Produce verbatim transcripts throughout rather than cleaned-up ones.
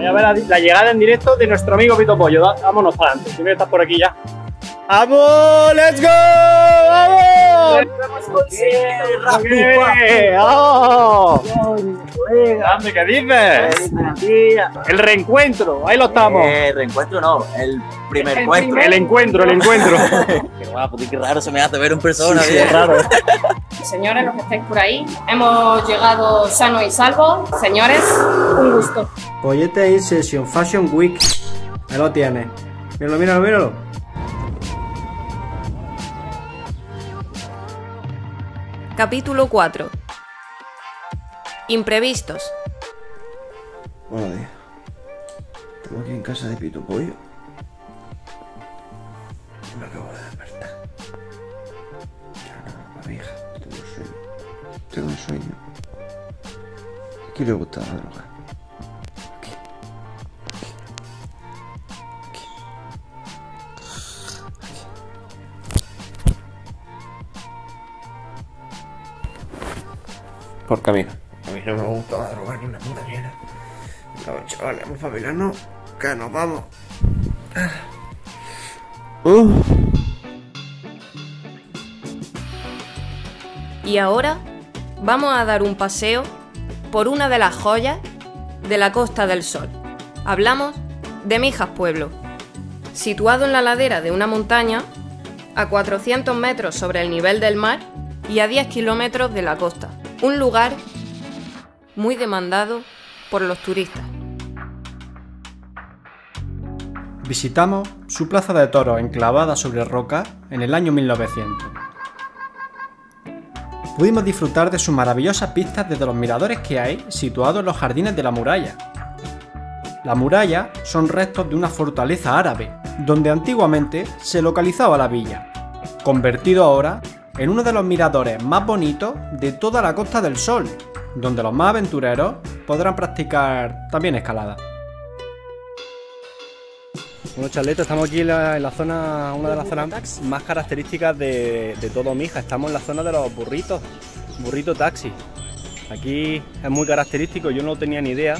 Voy a ver la, la llegada en directo de nuestro amigo Pito Pollo. Vámonos para adelante. Si no estás por aquí ya. ¡Vamos! ¡Let's go! ¡Vamos! ¡Vamos! ¡Grande! ¿Qué dices? El reencuentro, ahí lo estamos. El reencuentro no, el primer el encuentro. Primer. El encuentro, el encuentro. Qué guapo, qué raro se me hace ver en persona. Sí, qué raro. Señores, los que estáis por ahí, hemos llegado sano y salvo. Señores, un gusto. Pollete In Session Fashion Week. Ahí lo tienes. Míralo, míralo, míralo. Capítulo cuatro. Imprevistos. Buenos días. Estamos aquí en casa de Pito Pollo. Me acabo de despertar. Ya no, vieja. Tengo un sueño. Tengo un sueño. Aquí le gusta la droga. Aquí. Aquí. Aquí. Porque a mí, a mí no me gusta madrugar ni una puta mierda. No, chavales, vamos a familiarnos, que nos vamos. Uh. Y ahora vamos a dar un paseo por una de las joyas de la Costa del Sol. Hablamos de Mijas Pueblo, situado en la ladera de una montaña a cuatrocientos metros sobre el nivel del mar y a diez kilómetros de la costa. Un lugar muy demandado por los turistas. Visitamos su plaza de toros enclavada sobre roca en el año mil novecientos. Pudimos disfrutar de sus maravillosas pistas desde los miradores que hay situados en los jardines de la muralla. La muralla son restos de una fortaleza árabe, donde antiguamente se localizaba la villa, convertido ahora en uno de los miradores más bonitos de toda la Costa del Sol, donde los más aventureros podrán practicar también escalada. Bueno, Charleta, estamos aquí en la, en la zona, una de las zonas más características de, de todo Mijas. Estamos en la zona de los burritos, burrito taxi. Aquí es muy característico, yo no tenía ni idea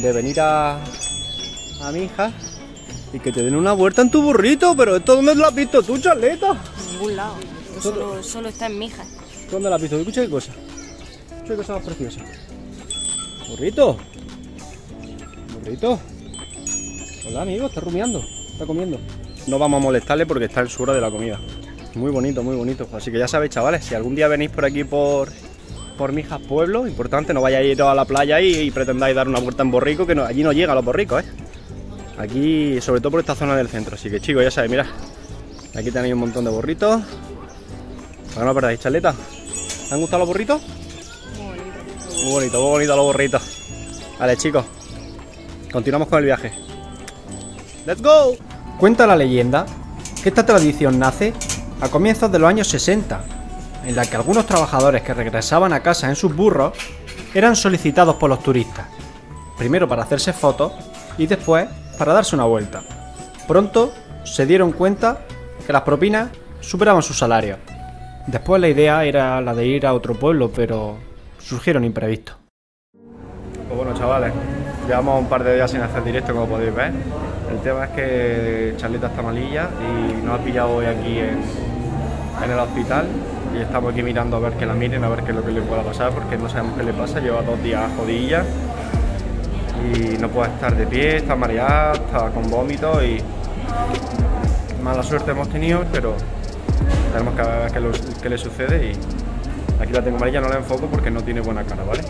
de venir a, a Mijas y que te den una vuelta en tu burrito, pero ¿esto dónde lo has visto tú, Charleta? En ningún lado. Solo, solo está en Mijas. ¿Dónde la has visto? Escucha qué cosa. Escucha qué cosa más preciosa. Burrito. Burrito. Hola, amigo, está rumiando. Está comiendo. No vamos a molestarle porque está en su hora de la comida. Muy bonito, muy bonito. Así que ya sabéis, chavales, si algún día venís por aquí por, por Mijas Pueblo, importante, no vayáis a ir a la playa y, y pretendáis dar una vuelta en borrico, que no, allí no llegan los borricos, ¿eh? Aquí, sobre todo por esta zona del centro. Así que, chicos, ya sabéis, mirad. Aquí tenéis un montón de burritos. No lo perdáis, Charleta. ¿Te han gustado los burritos? Muy bonito. Muy bonito, muy bonito los burritos. Vale, chicos, continuamos con el viaje. ¡Let's go! Cuenta la leyenda que esta tradición nace a comienzos de los años sesenta, en la que algunos trabajadores que regresaban a casa en sus burros eran solicitados por los turistas, primero para hacerse fotos y después para darse una vuelta. Pronto se dieron cuenta que las propinas superaban sus salarios. Después la idea era la de ir a otro pueblo, pero surgieron imprevistos. Pues bueno, chavales, llevamos un par de días sin hacer directo, como podéis ver. El tema es que Charleta está malilla y nos ha pillado hoy aquí en, en el hospital. Y estamos aquí mirando a ver que la miren, a ver qué es lo que le pueda pasar, porque no sabemos qué le pasa. Lleva dos días jodilla y no puede estar de pie, está mareada, está con vómitos y... Mala suerte hemos tenido, pero... Tenemos que ver qué le sucede y aquí la tengo amarilla, no la enfoco porque no tiene buena cara, ¿vale?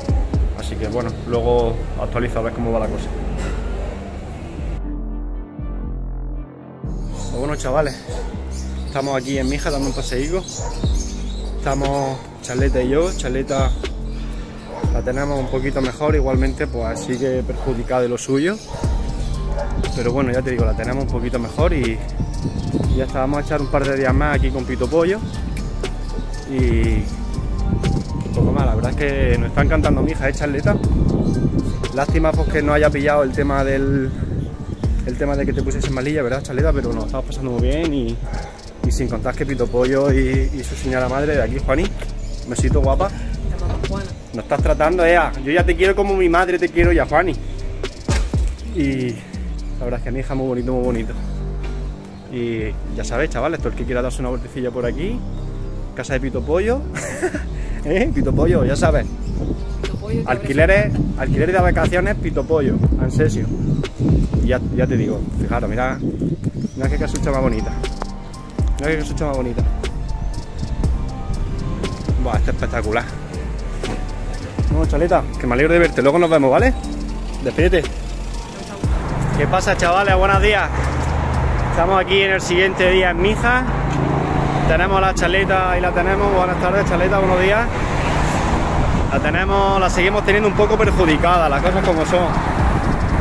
Así que bueno, luego actualizo a ver cómo va la cosa. Pues bueno, chavales, estamos aquí en Mijas dando un paseíco. Estamos Charleta y yo. Charleta la tenemos un poquito mejor, igualmente pues sigue perjudicada de lo suyo. Pero bueno, ya te digo, la tenemos un poquito mejor y... Ya está, vamos a echar un par de días más aquí con Pito Pollo y poco más. La verdad es que nos está encantando Mijas, ¿eh, Charleta? Lástima porque no haya pillado el tema del el tema de que te pusiese malilla, ¿verdad, Charleta? Pero nos estamos pasando muy bien y, y sin contar que Pito Pollo y, y su señora madre de aquí, Juaní, me siento guapa. Nos estás tratando, ¿eh? Yo ya te quiero como mi madre te quiero ya, Juaní. y la verdad es que Mijas muy bonito, muy bonito. Y ya sabéis, chavales, todo el que quiera darse una vueltecilla por aquí, casa de Pito Pollo, ¿eh? Pito Pollo, ya sabes. Alquileres, alquileres de vacaciones, Pito Pollo, Ansesio. Y ya, ya te digo, fijaros, mira, mira qué casucha más bonita. Mira qué casucha más bonita. Buah, está espectacular. Bueno, Chaleta, que me alegro de verte. Luego nos vemos, ¿vale? Despídete. ¿Qué pasa, chavales? Buenos días. Estamos aquí en el siguiente día en Mijas. Tenemos la Chaleta y la tenemos. Buenas tardes, Chaleta, buenos días. La tenemos, la seguimos teniendo un poco perjudicada, las cosas como son.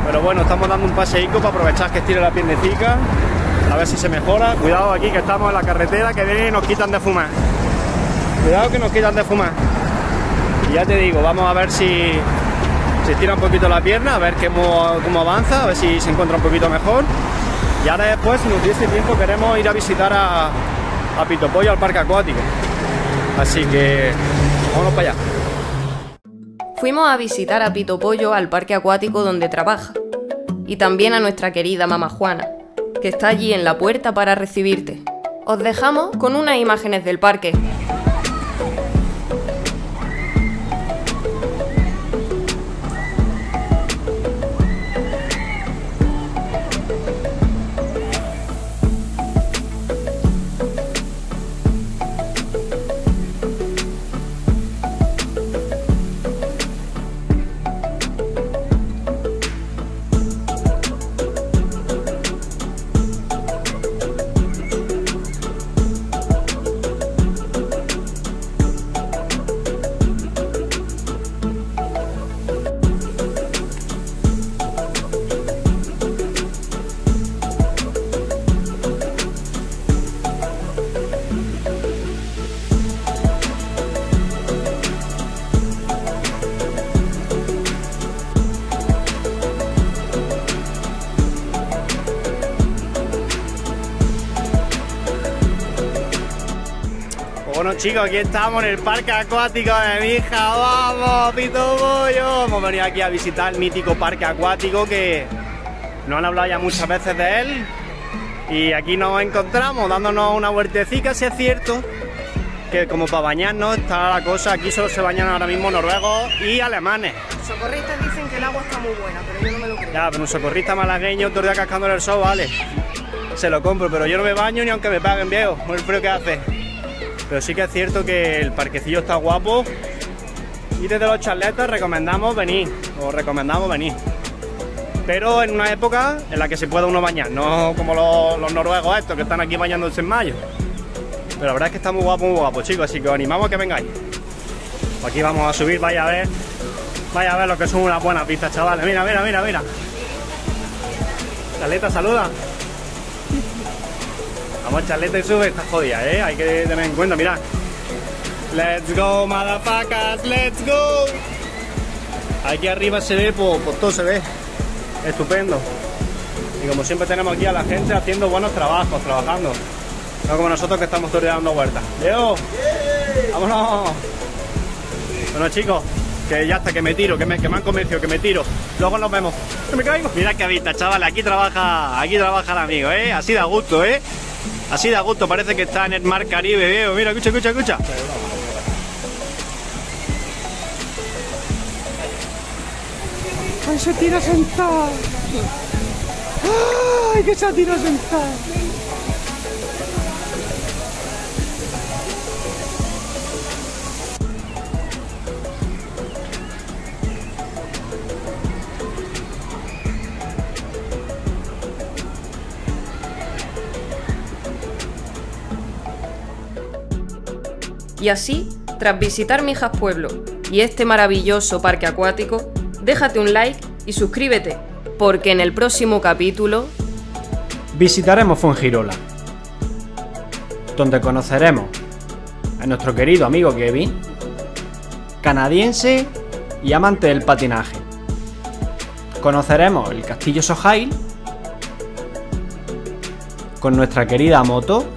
Pero bueno, estamos dando un paseico para aprovechar que estire la piernecica, a ver si se mejora. Cuidado aquí que estamos en la carretera, que vienen y nos quitan de fumar. Cuidado que nos quitan de fumar. Y ya te digo, vamos a ver si se estira un poquito la pierna, a ver cómo, cómo avanza, a ver si se encuentra un poquito mejor. Y ahora después, si nos diese tiempo, queremos ir a visitar a, a Pito Pollo, al parque acuático. Así que, vámonos para allá. Fuimos a visitar a Pito Pollo al parque acuático donde trabaja y también a nuestra querida mamá Juana, que está allí en la puerta para recibirte. Os dejamos con unas imágenes del parque. Bueno, chicos, aquí estamos en el parque acuático de Mijas. ¡Vamos, Pito Pollo! Hemos venido aquí a visitar el mítico parque acuático que nos han hablado ya muchas veces de él. Y aquí nos encontramos dándonos una vueltecita, si es cierto, que como para bañarnos está la cosa. Aquí solo se bañan ahora mismo noruegos y alemanes. Los socorristas dicen que el agua está muy buena, pero yo no me lo creo. Ya, pero un socorrista malagueño todo el día cascándole el sol, vale. Se lo compro, pero yo no me baño ni aunque me paguen, viejo, con el frío que hace. Pero sí que es cierto que el parquecillo está guapo y desde los charletas recomendamos venir, o recomendamos venir. Pero en una época en la que se pueda uno bañar, no como los, los noruegos estos que están aquí bañándose en mayo. Pero la verdad es que está muy guapo, muy guapo, chicos, así que os animamos a que vengáis. Aquí vamos a subir, vaya a ver, vaya a ver lo que son unas buenas vistas, chavales. Mira, mira, mira, mira. Charleta, saluda. Vamos, Charleta, y sube, está jodida, ¿eh? Hay que tener en cuenta, mirad. Let's go, motherfuckers, let's go. Aquí arriba se ve, pues, pues todo se ve estupendo. Y como siempre tenemos aquí a la gente haciendo buenos trabajos, trabajando. No como nosotros que estamos todos dando vueltas. ¡Leo! ¡Vámonos! Bueno, chicos, que ya está, que me tiro, que me, que me han convencido, que me tiro. Luego nos vemos. ¡Que me caigo! Mirad qué vista, chavales, aquí trabaja, aquí trabaja el amigo, ¿eh? Así da gusto, ¿eh? Así da gusto, parece que está en el mar Caribe, viejo. Mira, escucha, escucha, escucha. ¡Ay, se tira sentado! ¡Ay, que se tira sentado! Y así, tras visitar Mijas Pueblo y este maravilloso parque acuático, déjate un like y suscríbete, porque en el próximo capítulo visitaremos Fuengirola, donde conoceremos a nuestro querido amigo Kevin, canadiense y amante del patinaje. Conoceremos el Castillo Sojail con nuestra querida moto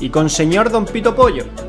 y con señor Don Pito Pollo.